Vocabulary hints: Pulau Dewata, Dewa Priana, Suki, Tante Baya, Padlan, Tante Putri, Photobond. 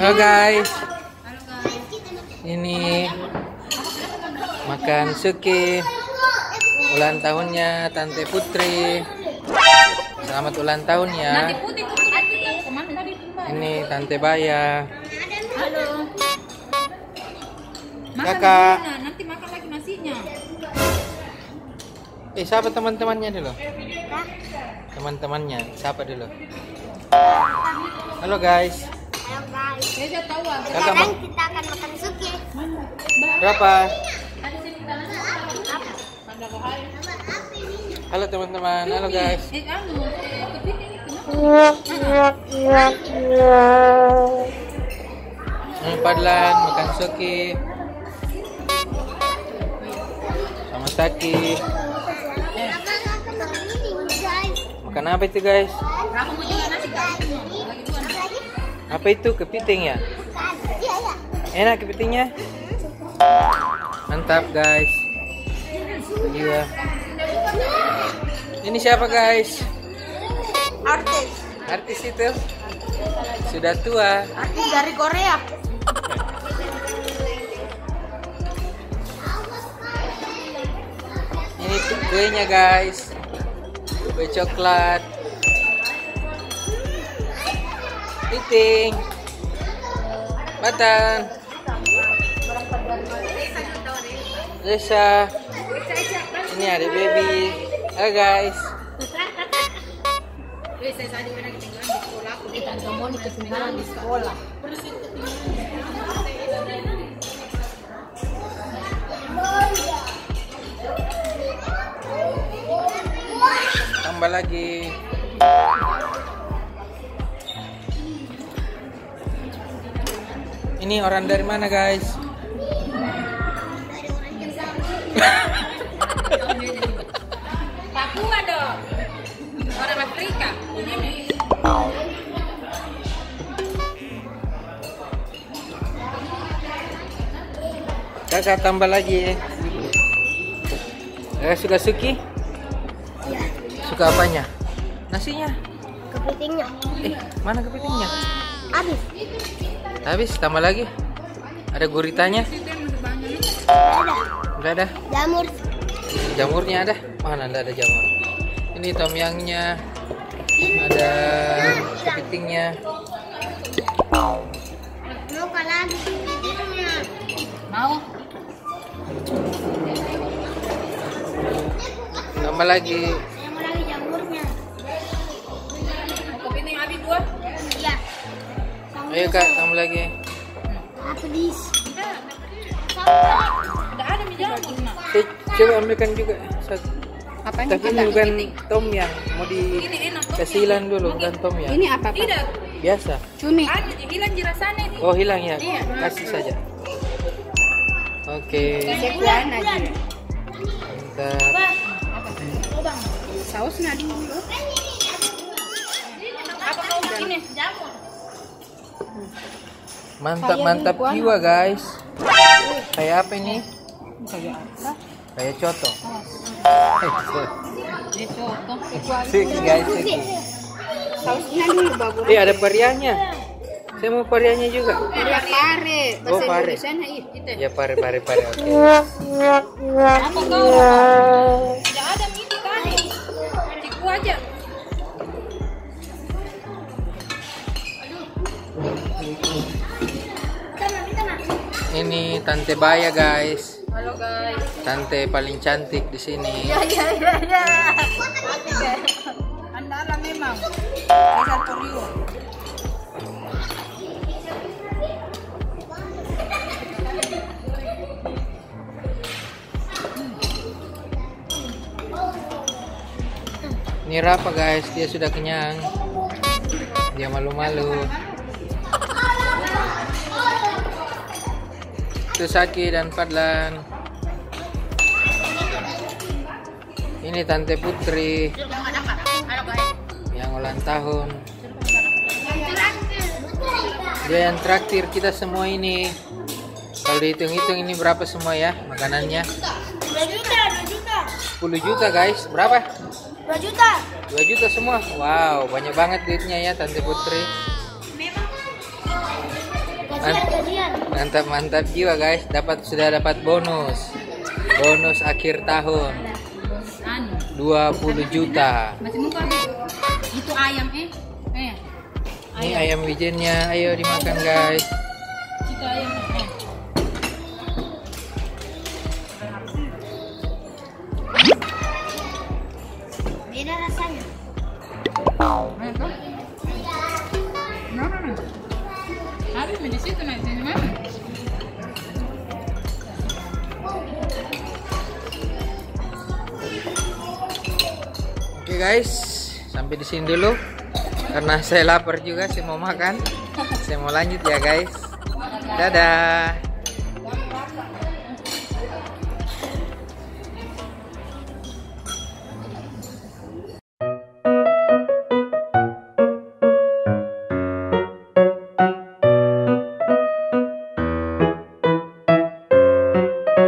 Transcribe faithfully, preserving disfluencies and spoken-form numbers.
Halo guys. Ini makan Suki. Ulang tahunnya Tante Putri. Selamat ulang tahun ya. Ini Tante Baya. Halo. Kakak. Nanti makan lagi nasinya. Eh, siapa teman-temannya dulu? Teman-temannya, siapa dulu? Halo guys. Halo guys. Sekarang kita akan makan Suki. Berapa? Halo teman-teman. Halo guys. Ini Padlan makan Suki. Sama Suki. Makan apa itu guys? Apa itu? Kepiting ya? Enak kepitingnya? Mantap guys. Iya. Ini siapa guys? Artis. Artis itu? Sudah tua. Artis dari Korea. Ini kuenya guys. Kue coklat, piting, batan, Resa, ini ada baby. Halo guys. Tambah lagi. Ini orang dari mana guys? Papua dong. Orang Afrika. Kakak tambah lagi. Eh, suka Suki? Suka apanya? Nasinya? Kepitingnya. Eh, mana kepitingnya? Habis. Habis, tambah lagi. Ada guritanya? Udah ada. Jamur. Jamurnya ada? Mana enggak ada jamur. Ini tom yangnya. Ada kepitingnya. Mau kalah kepitingnya. Mau. Tambah lagi. Ayo kak, tambah lagi. Pedis. Coba ambilkan juga. Apanya? Tapi ini bukan tom yang mau dikasilan dulu, bukan tom yang. Ini apa? Biasa. Cumi. Hilang jirasane. Oh hilang ya? Kasih saja. Oke. Mantap. Sausnya dulu. Apa kau begini? Jamur. Mantap-mantap jiwa guys. Kayak apa ini? Kayak apa? Kayak coto. Ini coto. Suki guys, Suki. Sausnya nih bagus. Eh ada periannya. Saya mau periannya juga. Ada pare. Oh pare. Ya pare pare pare. Oke. Apa kau? Tidak ada miti kali. Ciku aja. Ini Tante Baya guys. Halo guys. Tante paling cantik di sini. Ya ya ya ya. Andara memang. Asal Korea. Ini Rafa guys, dia sudah kenyang. Dia malu-malu. Suki dan Padlan. Ini Tante Putri yang ulang tahun. Dia yang traktir kita semua ini. Kalau dihitung-hitung ini berapa semua ya makanannya? sepuluh juta guys. Berapa? dua juta. dua juta semua. Wow, banyak banget duitnya ya Tante Putri. Mantap mantap jiwa guys, dapat sudah dapat bonus, bonus akhir tahun dua puluh juta. Itu ayam eh, eh. Ayam. Ini ayam wijennya, ayo dimakan guys. Itu ayam eh. Beda rasanya. Di situ nanti mana? Oke guys, sampai di sini dulu karena saya lapar juga, saya mau makan. Saya mau lanjut ya guys. Dadah.